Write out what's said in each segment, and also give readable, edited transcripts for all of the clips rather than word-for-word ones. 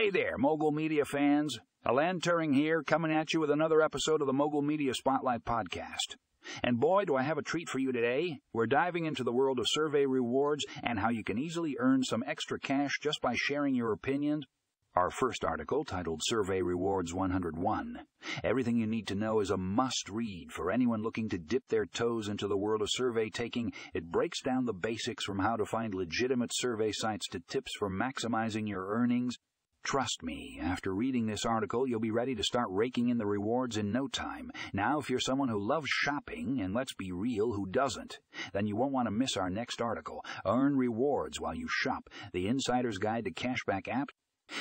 Hey there, Mogul Media fans. Alan Turing here, coming at you with another episode of the Mogul Media Spotlight Podcast. And boy, do I have a treat for you today. We're diving into the world of survey rewards and how you can easily earn some extra cash just by sharing your opinion. Our first article, titled Survey Rewards 101. Everything you need to know is a must-read for anyone looking to dip their toes into the world of survey taking. It breaks down the basics, from how to find legitimate survey sites to tips for maximizing your earnings. Trust me, after reading this article, you'll be ready to start raking in the rewards in no time. Now, if you're someone who loves shopping, and let's be real, who doesn't, then you won't want to miss our next article, Earn Rewards While You Shop, The Insider's Guide to Cashback Apps.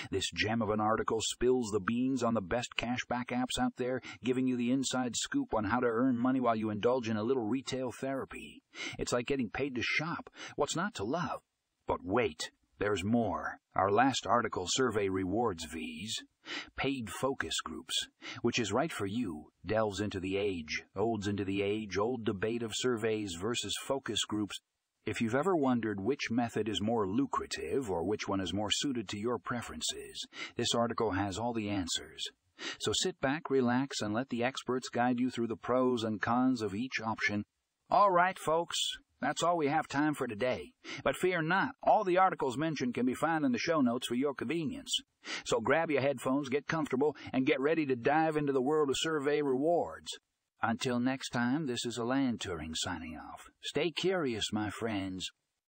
This gem of an article spills the beans on the best cashback apps out there, giving you the inside scoop on how to earn money while you indulge in a little retail therapy. It's like getting paid to shop. What's not to love? But wait. There's more. Our last article, Survey Rewards V's, Paid Focus Groups, which is right for you, delves into the age-old debate of surveys versus focus groups. If you've ever wondered which method is more lucrative or which one is more suited to your preferences, this article has all the answers. So sit back, relax, and let the experts guide you through the pros and cons of each option. All right, folks. That's all we have time for today. But fear not, all the articles mentioned can be found in the show notes for your convenience. So grab your headphones, get comfortable, and get ready to dive into the world of survey rewards. Until next time, this is Alan Turing signing off. Stay curious, my friends.